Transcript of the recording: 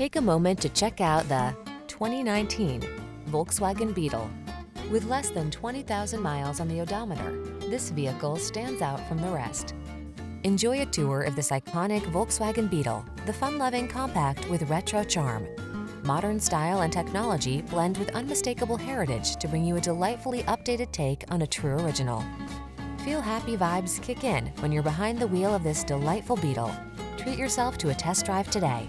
Take a moment to check out the 2019 Volkswagen Beetle. With less than 20,000 miles on the odometer, this vehicle stands out from the rest. Enjoy a tour of this iconic Volkswagen Beetle, the fun-loving compact with retro charm. Modern style and technology blend with unmistakable heritage to bring you a delightfully updated take on a true original. Feel happy vibes kick in when you're behind the wheel of this delightful Beetle. Treat yourself to a test drive today.